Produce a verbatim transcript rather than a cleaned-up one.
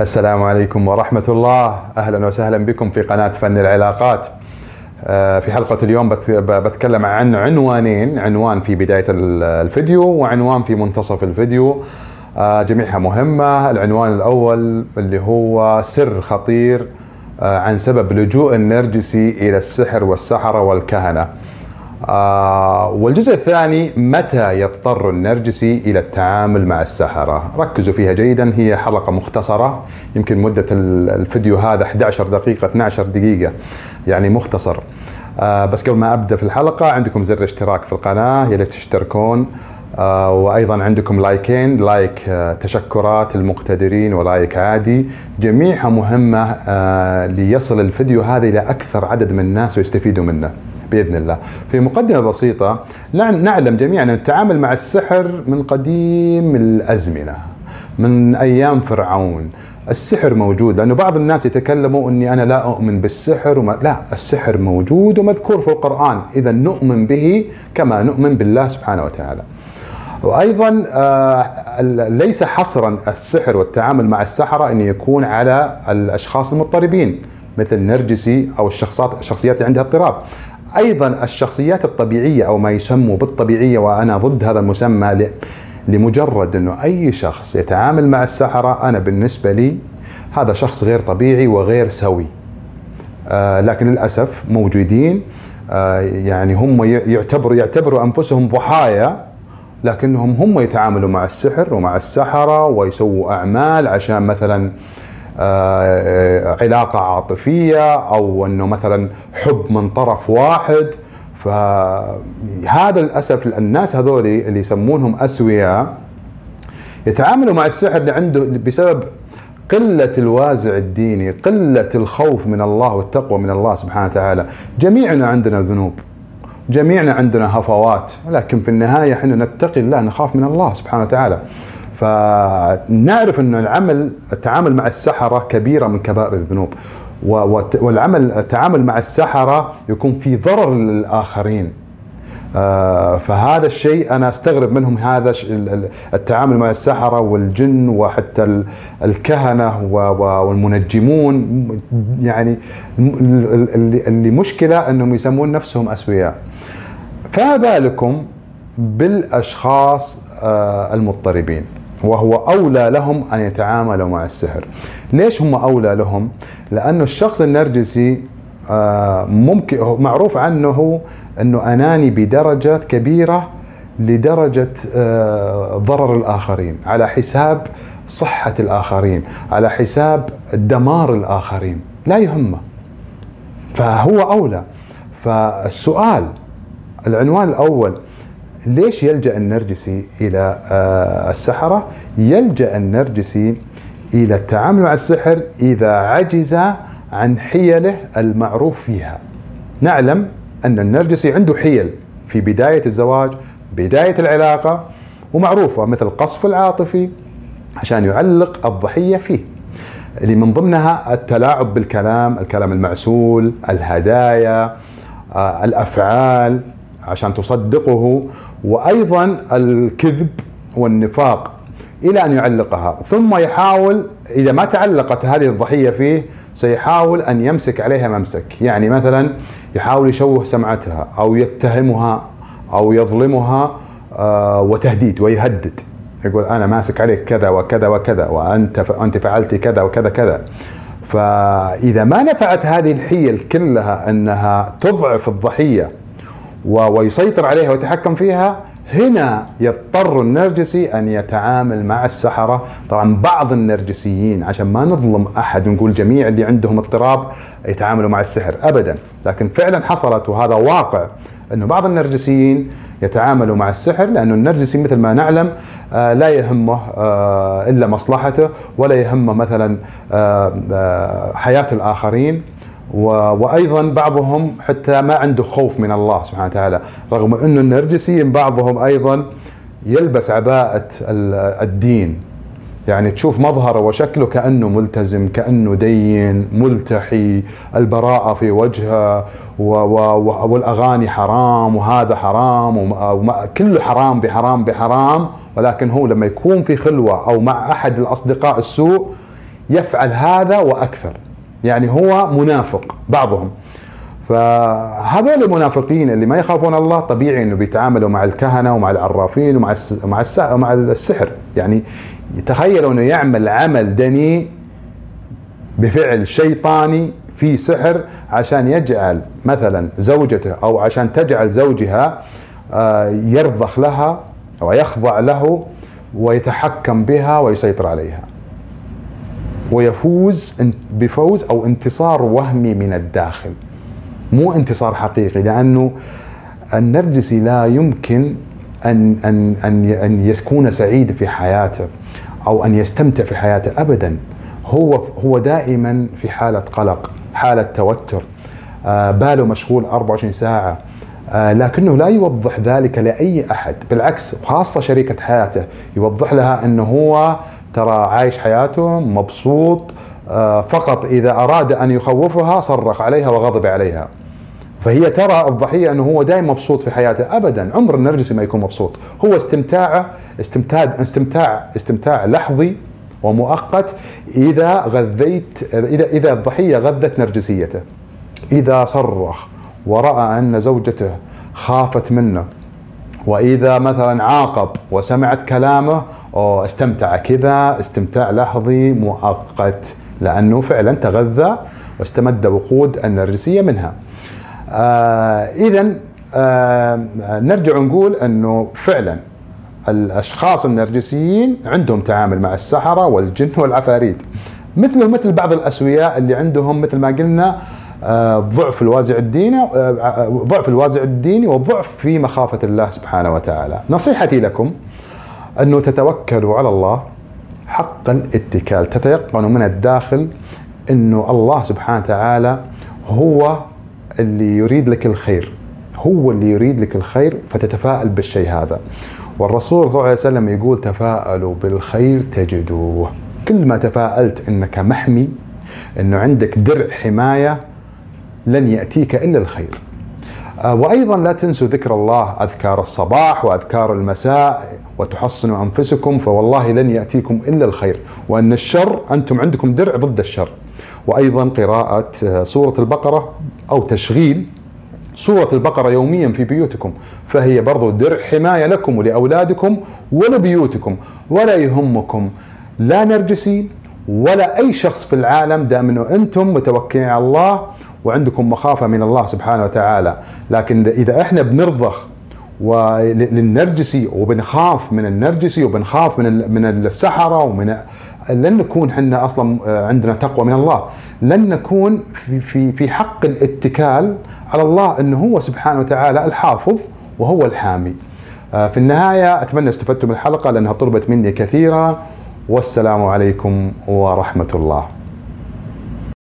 السلام عليكم ورحمة الله. أهلا وسهلا بكم في قناة فن العلاقات. في حلقة اليوم بتكلم عن عنوانين، عنوان في بداية الفيديو وعنوان في منتصف الفيديو، جميعها مهمة. العنوان الأول اللي هو سر خطير عن سبب لجوء النرجسي إلى السحر والسحرة والكهنة، والجزء الثاني متى يضطر النرجسي إلى التعامل مع السحرة. ركزوا فيها جيدا، هي حلقة مختصرة، يمكن مدة الفيديو هذا إحدى عشرة دقيقة اثنتي عشرة دقيقة، يعني مختصر. بس قبل ما أبدأ في الحلقة عندكم زر اشتراك في القناة، يا ليت تشتركون، وأيضا عندكم لايكين، لايك تشكرات المقتدرين ولايك عادي، جميعها مهمة ليصل الفيديو هذا إلى أكثر عدد من الناس ويستفيدوا منه بإذن الله. في مقدمة بسيطة، نعلم جميعا أن التعامل مع السحر من قديم الأزمنة، من أيام فرعون السحر موجود، لأنه بعض الناس يتكلموا أني أنا لا أؤمن بالسحر وما... لا، السحر موجود ومذكور في القرآن، إذا نؤمن به كما نؤمن بالله سبحانه وتعالى. وأيضا آه ليس حصرا السحر والتعامل مع السحرة أن يكون على الأشخاص المضطربين مثل النرجسي أو الشخصات الشخصيات اللي عندها اضطراب، أيضا الشخصيات الطبيعية أو ما يسموا بالطبيعية، وأنا ضد هذا المسمى لمجرد أنه أي شخص يتعامل مع السحرة أنا بالنسبة لي هذا شخص غير طبيعي وغير سوي. آه لكن للأسف موجودين، آه يعني هم يعتبروا يعتبروا أنفسهم ضحايا، لكنهم هم يتعاملوا مع السحر ومع السحرة ويسووا أعمال عشان مثلا علاقة عاطفية أو أنه مثلا حب من طرف واحد. فهذا للأسف الناس هذولي اللي يسمونهم أسوياء يتعاملوا مع السحر اللي عنده بسبب قلة الوازع الديني، قلة الخوف من الله والتقوى من الله سبحانه وتعالى. جميعنا عندنا ذنوب، جميعنا عندنا هفوات، لكن في النهاية احنا نتقي الله، نخاف من الله سبحانه وتعالى. فنعرف أن العمل التعامل مع السحرة كبيرة من كبائر الذنوب، والعمل التعامل مع السحرة يكون في ضرر للآخرين. فهذا الشيء أنا أستغرب منهم، هذا التعامل مع السحرة والجن وحتى الكهنة والمنجمون، يعني اللي مشكلة أنهم يسمون نفسهم أسوياء، فما بالكم بالأشخاص المضطربين، وهو أولى لهم أن يتعاملوا مع السحر. ليش هم أولى لهم؟ لأن الشخص النرجسي ممكن معروف عنه أنه أناني بدرجة كبيرة لدرجة ضرر الآخرين، على حساب صحة الآخرين، على حساب دمار الآخرين، لا يهمه، فهو أولى. فالسؤال العنوان الأول، ليش يلجأ النرجسي إلى السحرة؟ يلجأ النرجسي إلى التعامل مع السحر إذا عجز عن حيله المعروف فيها. نعلم أن النرجسي عنده حيل في بداية الزواج، بداية العلاقة، ومعروفة مثل القصف العاطفي عشان يعلق الضحية فيه، اللي من ضمنها التلاعب بالكلام، الكلام المعسول، الهدايا، الأفعال عشان تصدقه، وأيضا الكذب والنفاق إلى أن يعلقها. ثم يحاول إذا ما تعلقت هذه الضحية فيه سيحاول أن يمسك عليها ممسك، يعني مثلا يحاول يشوه سمعتها أو يتهمها أو يظلمها، آه وتهديد ويهدد، يقول أنا ماسك عليك كذا وكذا وكذا، وأنت أنت فعلتي كذا وكذا كذا. فإذا ما نفعت هذه الحيل كلها أنها تضعف الضحية ويسيطر عليها ويتحكم فيها، هنا يضطر النرجسي أن يتعامل مع السحرة. طبعا بعض النرجسيين عشان ما نظلم أحد ونقول جميع اللي عندهم اضطراب يتعاملوا مع السحر، أبدا، لكن فعلا حصلت وهذا واقع أنه بعض النرجسيين يتعاملوا مع السحر، لأنه النرجسي مثل ما نعلم لا يهمه إلا مصلحته، ولا يهمه مثلا حياة الآخرين، وأيضا بعضهم حتى ما عنده خوف من الله سبحانه وتعالى، رغم أنه النرجسيين بعضهم أيضا يلبس عباءة الدين، يعني تشوف مظهره وشكله كأنه ملتزم، كأنه دين، ملتحي، البراءة في وجهه، والأغاني حرام وهذا حرام وكله حرام بحرام بحرام، ولكن هو لما يكون في خلوة أو مع أحد الأصدقاء السوء يفعل هذا وأكثر، يعني هو منافق بعضهم. فهذول المنافقين اللي ما يخافون الله طبيعي انه بيتعاملوا مع الكهنه ومع العرافين ومع مع السحر. يعني تخيلوا انه يعمل عمل دنيء بفعل شيطاني في سحر عشان يجعل مثلا زوجته، او عشان تجعل زوجها يرضخ لها ويخضع له ويتحكم بها ويسيطر عليها، ويفوز بفوز او انتصار وهمي من الداخل، مو انتصار حقيقي. لأنه النرجسي لا يمكن أن أن أن أن يكون سعيد في حياته أو أن يستمتع في حياته أبدا. هو هو دائما في حالة قلق، حالة توتر، آه باله مشغول أربعة وعشرين ساعة، آه لكنه لا يوضح ذلك لأي أحد، بالعكس خاصة شريكة حياته يوضح لها أنه هو ترى عايش حياته مبسوط. فقط إذا أراد أن يخوفها صرخ عليها وغضب عليها. فهي ترى الضحية أنه هو دائما مبسوط في حياته. أبدا عمر النرجسي ما يكون مبسوط، هو استمتاعه استمتاع استمتاع استمتاع لحظي ومؤقت. إذا غذيت إذا إذا الضحية غذت نرجسيته، إذا صرخ ورأى أن زوجته خافت منه، وإذا مثلا عاقب وسمعت كلامه، أو استمتع كذا استمتاع لحظي مؤقت، لأنه فعلا تغذى واستمد وقود النرجسية منها. آه إذن آه نرجع نقول أنه فعلا الأشخاص النرجسيين عندهم تعامل مع السحرة والجن والعفاريت، مثله مثل بعض الأسوياء اللي عندهم مثل ما قلنا آه ضعف الوازع الديني آه ضعف الوازع الديني وضعف في مخافة الله سبحانه وتعالى. نصيحتي لكم أنه تتوكلوا على الله حق الاتكال، تتيقنوا من الداخل أنه الله سبحانه وتعالى هو اللي يريد لك الخير، هو اللي يريد لك الخير، فتتفاءل بالشيء هذا. والرسول صلى الله عليه وسلم يقول تفاءلوا بالخير تجدوه. كل ما تفاءلت أنك محمي، أنه عندك درع حماية، لن يأتيك إلا الخير. وأيضا لا تنسوا ذكر الله، أذكار الصباح وأذكار المساء، وتحصنوا أنفسكم فوالله لن يأتيكم إلا الخير، وأن الشر أنتم عندكم درع ضد الشر. وأيضا قراءة سورة البقرة أو تشغيل سورة البقرة يوميا في بيوتكم، فهي برضو درع حماية لكم ولأولادكم ولبيوتكم. ولا يهمكم لا نرجسي ولا أي شخص في العالم، دام أنه أنتم متوكلين على الله وعندكم مخافة من الله سبحانه وتعالى. لكن إذا إحنا بنرضخ للنرجسي وبنخاف من النرجسي وبنخاف من من السحرة ومن، لن نكون احنا أصلا عندنا تقوى من الله، لن نكون في في في حق الاتكال على الله أنه هو سبحانه وتعالى الحافظ وهو الحامي. في النهاية أتمنى استفدتم من الحلقة لأنها طلبت مني كثيرا، والسلام عليكم ورحمة الله.